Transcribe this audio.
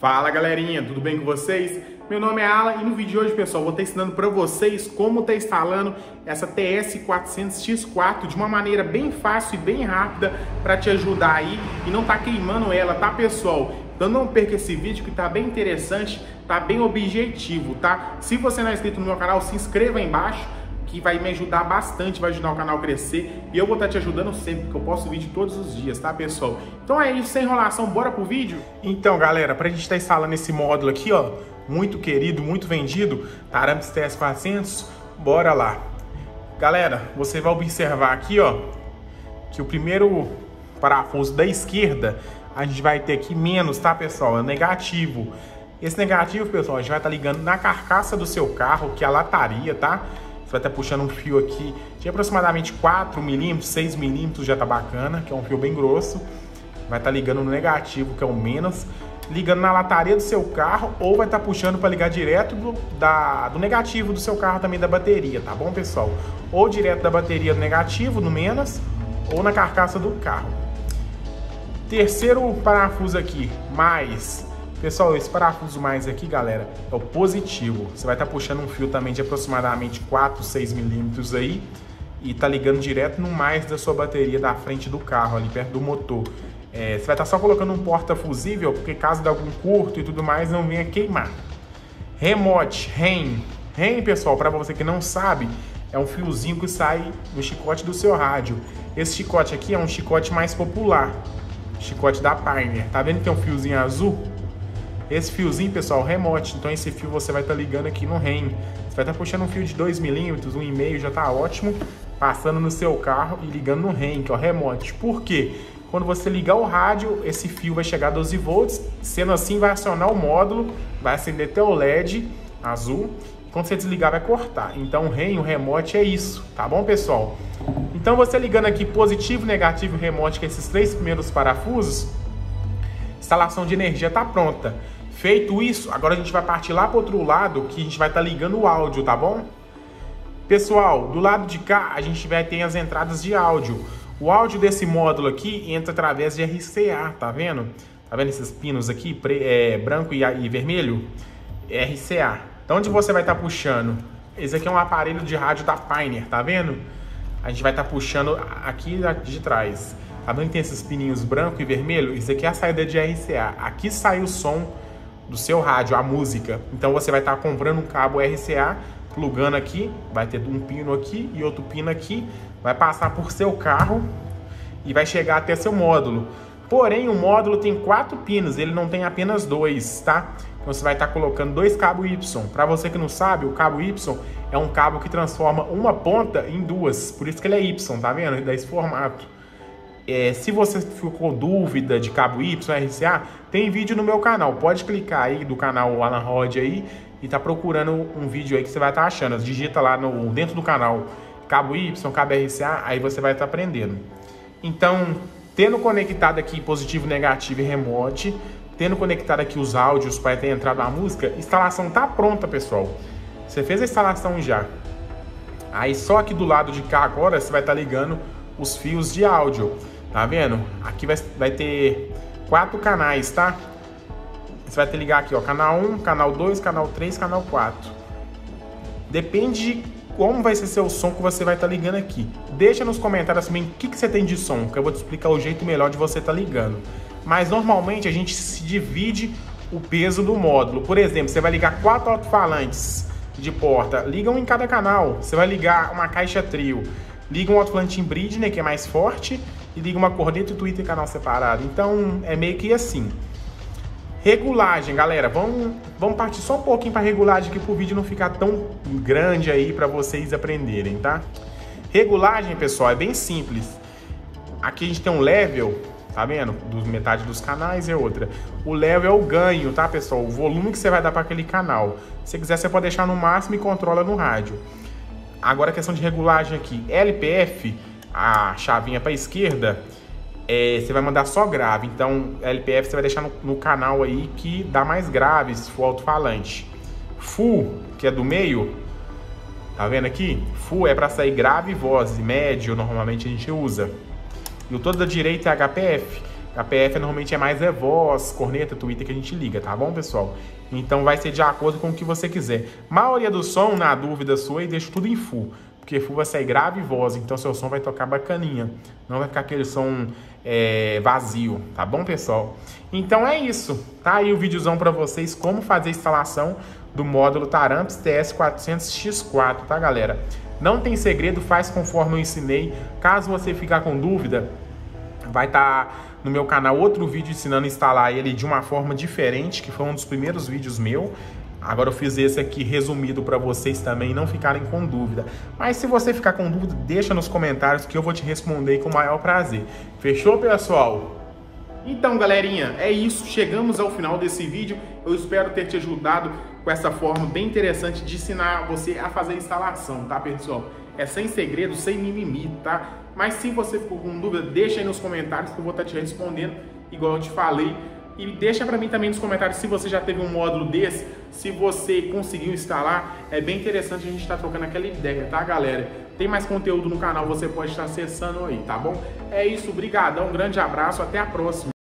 Fala galerinha, tudo bem com vocês? Meu nome é Alan e no vídeo de hoje, pessoal, vou estar ensinando para vocês como tá instalando essa TS400X4 de uma maneira bem fácil e bem rápida para te ajudar aí e não tá queimando ela, tá pessoal? Então não perca esse vídeo que tá bem interessante, tá bem objetivo, tá? Se você não é inscrito no meu canal, se inscreva aí embaixo, que vai me ajudar bastante, vai ajudar o canal a crescer e eu vou estar te ajudando sempre, porque eu posto vídeo todos os dias, tá pessoal? Então é isso, sem enrolação, bora pro vídeo? Então galera, pra gente estar instalando esse módulo aqui, ó, muito querido, muito vendido, Taramps TS400, bora lá. Galera, você vai observar aqui, ó, que o primeiro parafuso da esquerda, a gente vai ter aqui menos, tá pessoal? É negativo. Esse negativo, pessoal, a gente vai estar ligando na carcaça do seu carro, que é a lataria, tá? Você vai estar puxando um fio aqui de aproximadamente 4 milímetros, 6 milímetros já tá bacana, que é um fio bem grosso. Vai estar ligando no negativo, que é o menos, ligando na lataria do seu carro, ou vai estar puxando para ligar direto do negativo do seu carro também, da bateria, tá bom, pessoal? Ou direto da bateria do negativo, no menos, ou na carcaça do carro. Terceiro parafuso aqui, mais. Pessoal, esse parafuso mais aqui, galera, é o positivo. Você vai estar puxando um fio também de aproximadamente 4, 6 milímetros aí e tá ligando direto no mais da sua bateria da frente do carro, ali perto do motor. Você vai estar só colocando um porta-fusível, porque caso dê algum curto e tudo mais, não venha queimar. Remote, REM. REM, pessoal, para você que não sabe, é um fiozinho que sai no chicote do seu rádio. Esse chicote aqui é um chicote mais popular, chicote da Pioneer. Tá vendo que tem um fiozinho azul? Esse fiozinho, pessoal, remote, então esse fio você vai estar ligando aqui no REM. Você vai estar puxando um fio de 2 milímetros, 1,5, já tá ótimo, passando no seu carro e ligando no REM, que é o remote. Por quê? Quando você ligar o rádio, esse fio vai chegar a 12 volts, sendo assim vai acionar o módulo, vai acender até o LED azul, quando você desligar vai cortar. Então o REM, o remote é isso, tá bom, pessoal? Então você ligando aqui positivo, negativo e remote, que é esses três primeiros parafusos, instalação de energia tá pronta. Feito isso, agora a gente vai partir lá para o outro lado, que a gente vai estar ligando o áudio, tá bom? Pessoal, do lado de cá, a gente vai ter as entradas de áudio. O áudio desse módulo aqui entra através de RCA, tá vendo? Tá vendo esses pinos aqui, branco e vermelho? RCA. Então, onde você vai estar puxando? Esse aqui é um aparelho de rádio da Pioneer, tá vendo? A gente vai estar puxando aqui de trás. Tá vendo que tem esses pininhos branco e vermelho? Isso aqui é a saída de RCA. Aqui sai o som do seu rádio, a música. Então você vai estar comprando um cabo RCA, plugando aqui, vai ter um pino aqui e outro pino aqui, vai passar por seu carro e vai chegar até seu módulo. Porém, o módulo tem 4 pinos, ele não tem apenas 2, tá? Então você vai estar colocando 2 cabos Y. Para você que não sabe, o cabo Y é um cabo que transforma uma ponta em 2, por isso que ele é Y, tá vendo? Ele dá esse formato. Se você ficou com dúvida de cabo Y, RCA, tem vídeo no meu canal. Pode clicar aí do canal Alan Rod aí e tá procurando um vídeo aí que você vai estar achando. Digita lá dentro do canal cabo Y, cabo RCA, aí você vai estar aprendendo. Então, tendo conectado aqui positivo, negativo e remote, tendo conectado aqui os áudios para ter entrado a música, a instalação tá pronta, pessoal. Você fez a instalação já. Aí só aqui do lado de cá agora você vai estar ligando os fios de áudio. Tá vendo? Aqui vai ter 4 canais, tá? Você vai ter que ligar aqui, ó, canal 1, canal 2, canal 3, canal 4. Depende de como vai ser seu som que você vai estar ligando aqui. Deixa nos comentários também o que você tem de som, que eu vou te explicar o jeito melhor de você estar ligando. Mas normalmente a gente se divide o peso do módulo. Por exemplo, você vai ligar 4 alto-falantes de porta, liga um em cada canal. Você vai ligar uma caixa trio, liga um alto-falante em bridge, que é mais forte, e liga uma corneta e Twitter canal separado. Então, é meio que assim. Regulagem, galera. Vamos partir só um pouquinho para regulagem aqui, para o vídeo não ficar tão grande aí para vocês aprenderem, tá? Regulagem, pessoal, é bem simples. Aqui a gente tem um level, tá vendo? Metade dos canais é outra. O level é o ganho, tá, pessoal? O volume que você vai dar para aquele canal. Se você quiser, você pode deixar no máximo e controla no rádio. Agora a questão de regulagem aqui. LPF, a chavinha para a esquerda, você vai mandar só grave. Então, LPF você vai deixar no canal aí que dá mais grave, se for alto-falante. Full, que é do meio, tá vendo aqui? Full é para sair grave e voz, e médio normalmente a gente usa. E o todo da direita é HPF. A PF normalmente é mais voz, corneta, Twitter que a gente liga, tá bom, pessoal? Então vai ser de acordo com o que você quiser. Maioria do som, na dúvida sua, e deixo tudo em full. Porque full vai sair grave e voz, então seu som vai tocar bacaninha. Não vai ficar aquele som vazio, tá bom, pessoal? Então é isso. Tá aí o videozão pra vocês, como fazer a instalação do módulo Taramps TS400X4, tá, galera? Não tem segredo, faz conforme eu ensinei. Caso você ficar com dúvida, vai estar no meu canal outro vídeo ensinando a instalar ele de uma forma diferente, que foi um dos primeiros vídeos meu. Agora eu fiz esse aqui resumido para vocês também não ficarem com dúvida. Mas se você ficar com dúvida, deixa nos comentários que eu vou te responder com o maior prazer. Fechou, pessoal? Então, galerinha, é isso. Chegamos ao final desse vídeo. Eu espero ter te ajudado com essa forma bem interessante de ensinar você a fazer a instalação, tá, pessoal? É sem segredo, sem mimimi, tá? Mas se você ficou com dúvida, deixa aí nos comentários que eu vou estar te respondendo, igual eu te falei. E deixa pra mim também nos comentários se você já teve um módulo desse, se você conseguiu instalar. É bem interessante a gente estar trocando aquela ideia, tá, galera? Tem mais conteúdo no canal, você pode estar acessando aí, tá bom? É isso, brigadão, um grande abraço, até a próxima.